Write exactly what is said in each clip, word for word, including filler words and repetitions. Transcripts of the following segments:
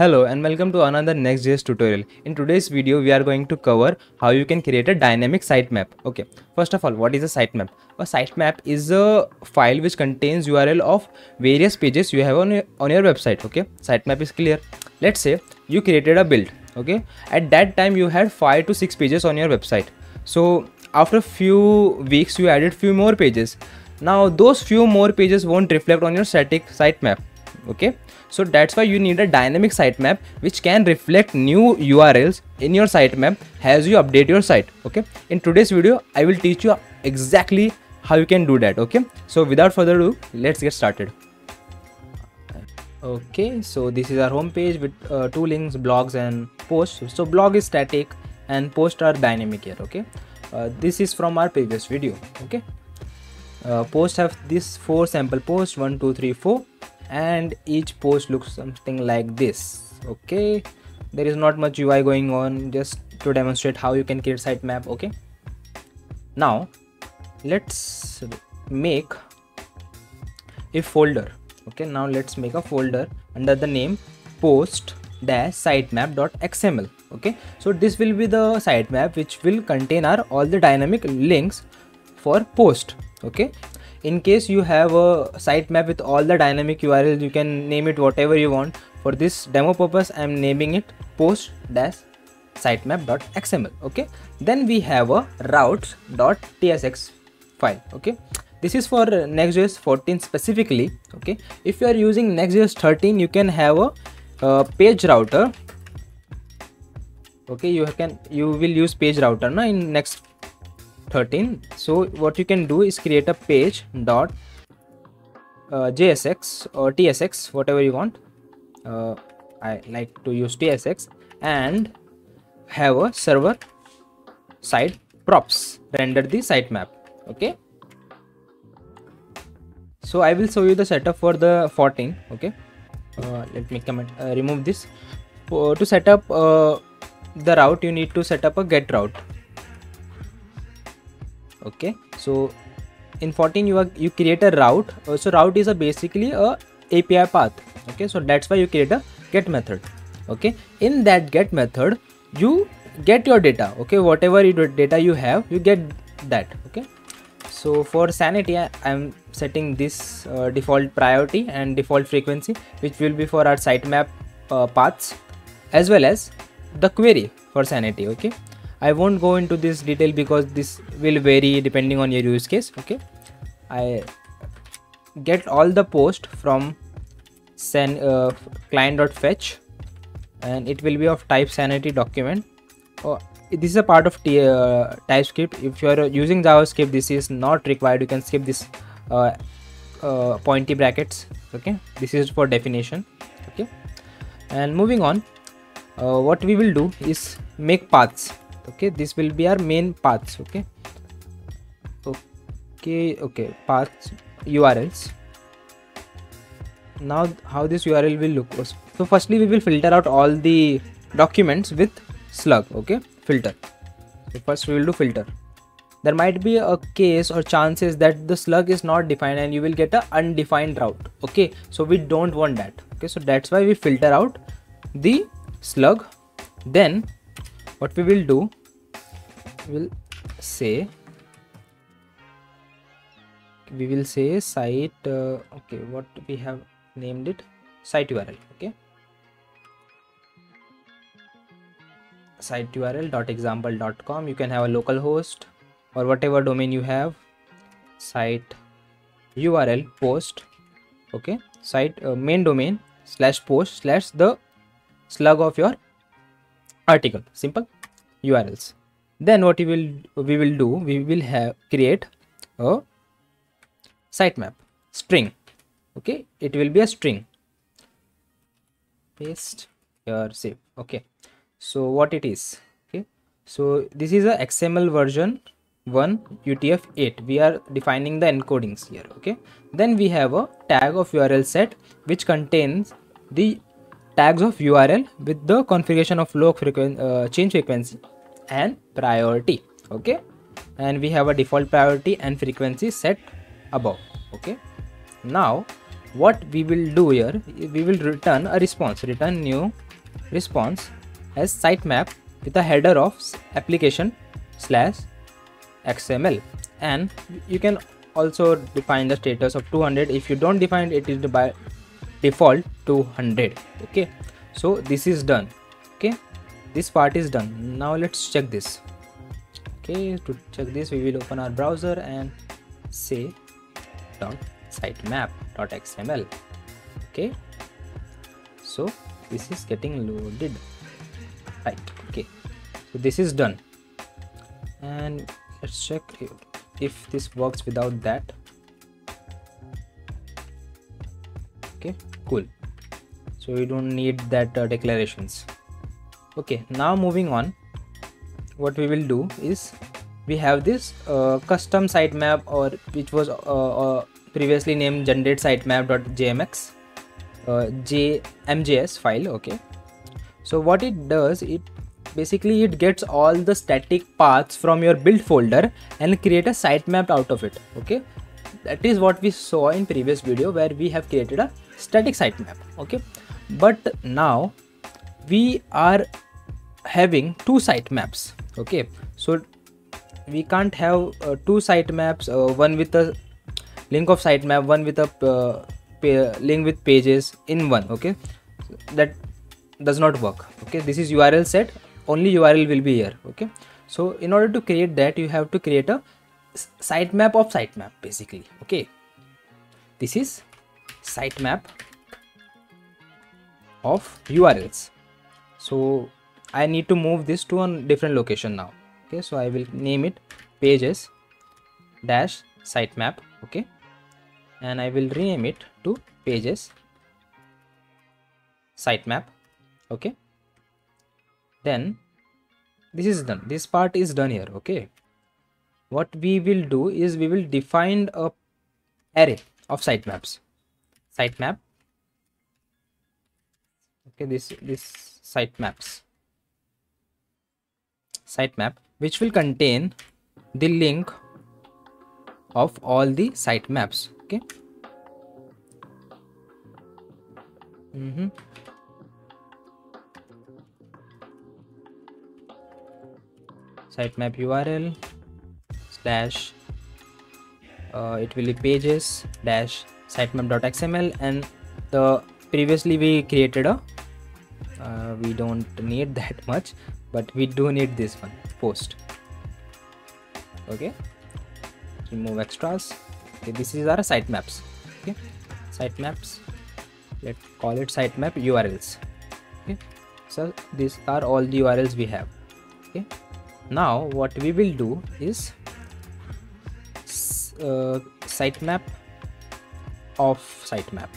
Hello and welcome to another Next.js tutorial. In today's video, we are going to cover how you can create a dynamic sitemap. Okay, first of all, what is a sitemap? A sitemap is a file which contains U R L of various pages you have on your, on your website. Okay, sitemap is clear. Let's say you created a build. Okay, at that time you had five to six pages on your website. So after a few weeks, you added few more pages. Now those few more pages won't reflect on your static sitemap. Okay, so that's why you need a dynamic sitemap which can reflect new U R Ls in your sitemap as you update your site. Okay, in today's video I will teach you exactly how you can do that. Okay, so without further ado, let's get started. Okay, so this is our home page with uh, two links, blogs and posts. So blog is static and posts are dynamic here. Okay, uh, this is from our previous video. Okay, uh, posts have these four sample posts, one two three four, and each post looks something like this. Okay, there is not much U I going on, just to demonstrate how you can create sitemap. Okay, now let's make a folder. Okay, now let's make a folder under the name post dash sitemap dot x m l. okay, so this will be the sitemap which will contain our all the dynamic links for post. Okay, in case you have a sitemap with all the dynamic U R Ls, you can name it whatever you want. For this demo purpose, I am naming it post dash sitemap dot x m l. okay, then we have a routes dot t s x file. Okay, this is for Next.js fourteen specifically. Okay, if you are using Next.js thirteen, you can have a uh, page router. Okay, you can you will use page router na in Next thirteen. So what you can do is create a page dot uh, J S X or T S X, whatever you want. uh, I like to use T S X, and have a server side props render the sitemap. Okay, so I will show you the setup for the fourteen. Okay, uh, let me comment uh, remove this. Uh, to set up uh, the route, you need to set up a get route. Okay, so in fourteen you are you create a route. Uh, so route is a basically a A P I path. Okay, so that's why you create a get method. Okay, in that get method you get your data. Okay, whatever data you have, you get that. Okay, so for sanity I am setting this uh, default priority and default frequency, which will be for our sitemap uh, paths as well as the query for sanity. Okay, I won't go into this detail because this will vary depending on your use case. Okay, I get all the post from send uh, client.fetch, and it will be of type sanity document. Oh, this is a part of t uh, TypeScript. If you are using JavaScript, this is not required. You can skip this uh, uh, pointy brackets. Okay, this is for definition. Okay, and moving on, uh, what we will do is make paths. Okay, this will be our main paths. Okay, okay, okay, paths U R Ls. Now how this U R L will look. So firstly we will filter out all the documents with slug. Okay, filter. So first we will do filter. There might be a case or chances that the slug is not defined and you will get an undefined route. Okay, so we don't want that. Okay, so that's why we filter out the slug. Then what we will do, will say we will say site uh, okay, what we have named it, site U R L. Okay, site U R L dot example dot com. You can have a local host or whatever domain you have. Site U R L post. Okay, site uh, main domain slash post slash the slug of your article. Simple U R Ls. Then what we will we will do, we will have create a sitemap string. Okay, it will be a string. Paste here, save. Okay, so what it is. Okay, so this is a X M L version one U T F eight. We are defining the encodings here. Okay, then we have a tag of U R L set which contains the tags of U R L with the configuration of low frequency, uh, change frequency and priority. Okay, and we have a default priority and frequency set above. Okay, now what we will do here, we will return a response, return new response as sitemap with a header of application slash X M L, and you can also define the status of two hundred. If you don't define it, it is by default two hundred. Okay, so this is done. Okay, this part is done. Now let's check this. Okay, to check this we will open our browser and say dot sitemap dot X M L. okay, so this is getting loaded, right? Okay, so this is done, and let's check if, if this works without that. Okay, cool, so we don't need that uh, declarations. Okay, now moving on, what we will do is we have this uh, custom sitemap, or which was uh, uh, previously named generate sitemap dot J M X uh, J M J S file. Okay, so what it does, it basically it gets all the static paths from your build folder and create a sitemap out of it. Okay, that is what we saw in previous video where we have created a static sitemap. Okay, but now we are having two sitemaps. Okay, so we can't have uh, two sitemaps, uh, one with a link of sitemap, one with a uh, pa link with pages in one. Okay, that does not work. Okay, this is U R L set, only U R L will be here. Okay, so in order to create that, you have to create a sitemap of sitemap basically. Okay, this is sitemap of U R Ls. So I need to move this to a different location now. Okay, so I will name it pages dash sitemap. Okay, and I will rename it to pages sitemap. Okay, then this is done, this part is done here. Okay, what we will do is we will define a array of sitemaps, sitemap. Okay, this this sitemaps sitemap which will contain the link of all the sitemaps. Okay, mm-hmm. sitemap U R L slash uh, it will be pages dash sitemap dot X M L, and the previously we created a uh, we don't need that much, but we do need this one, post. Okay, remove extras. Okay, this is our sitemaps. Okay, sitemaps, let's call it sitemap U R Ls. Okay, so these are all the U R Ls we have. Okay, now what we will do is uh, sitemap of sitemap.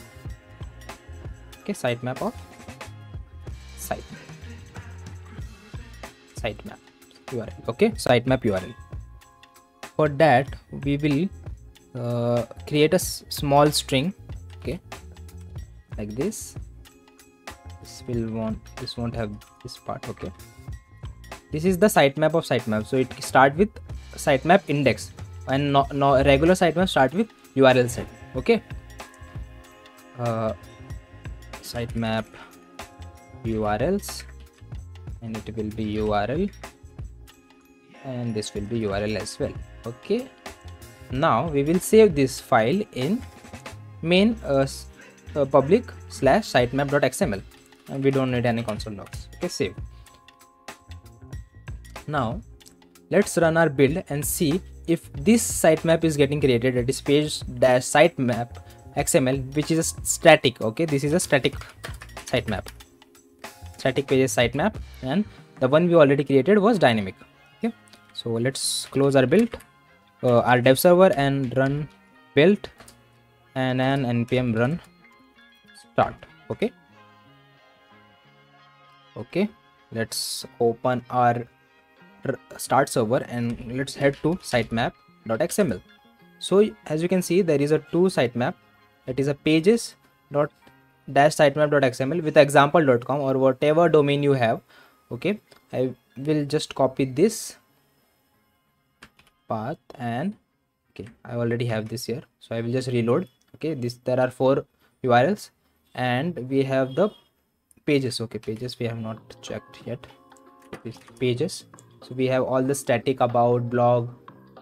Okay, sitemap of site sitemap U R L. Okay, sitemap U R L. For that we will uh, create a small string. Okay, like this. This will want this won't have this part. Okay, this is the sitemap of sitemap, so it start with sitemap index, and no, no regular sitemap start with U R L set. Okay, uh, sitemap U R Ls, and it will be U R L, and this will be U R L as well. Okay, now we will save this file in main uh, uh, public slash sitemap dot X M L, and we don't need any console logs. Okay, save. Now let's run our build and see if this sitemap is getting created, that is page dash sitemap X M L, which is a static. Okay, this is a static sitemap, static pages sitemap, and the one we already created was dynamic. Okay, so let's close our build, uh, our dev server, and run build and an npm run start. Okay, okay, let's open our start server and let's head to sitemap dot X M L. So as you can see, there is a two sitemap, that is a pages dot dash sitemap dot X M L with example dot com or whatever domain you have. Okay, I will just copy this path, and okay, I already have this here, so I will just reload. Okay, this there are four U R Ls, and we have the pages. Okay, pages we have not checked yet. Pages, so we have all the static about, blog,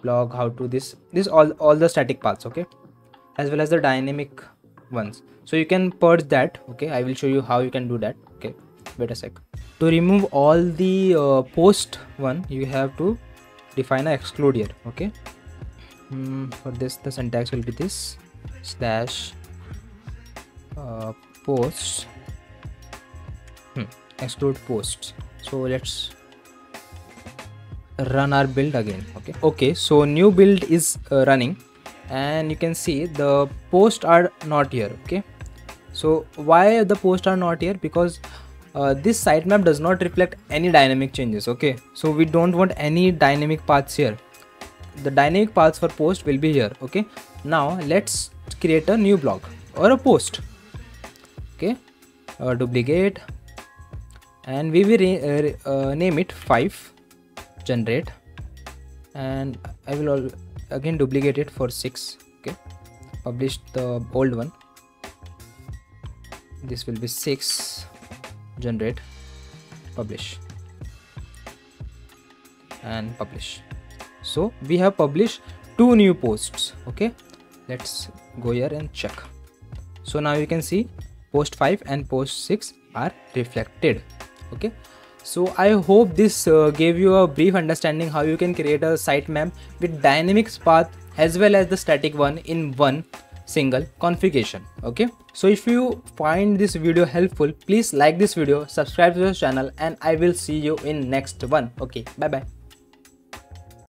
blog how to, this this all all the static paths, okay, as well as the dynamic ones. So you can purge that. Okay, I will show you how you can do that. Okay, wait a sec. To remove all the uh, post one, you have to define a exclude here. Okay, mm, for this the syntax will be this slash uh, posts hmm, exclude posts. So let's run our build again. Okay, okay, so new build is uh, running, and you can see the posts are not here. Okay, so why the posts are not here? Because uh, this sitemap does not reflect any dynamic changes. Okay, so we don't want any dynamic paths here. The dynamic paths for post will be here. Okay, now let's create a new blog or a post. Okay, uh, duplicate, and we will uh, uh, name it five, generate, and I will all again duplicate it for six. Okay, publish the old one. This will be six, generate, publish, and publish. So we have published two new posts. Okay, let's go here and check. So now you can see post five and post six are reflected. Okay, so I hope this uh, gave you a brief understanding how you can create a sitemap with dynamics path as well as the static one in one single configuration. Okay, so if you find this video helpful, please like this video, subscribe to this channel, and I will see you in next one. Okay, bye bye.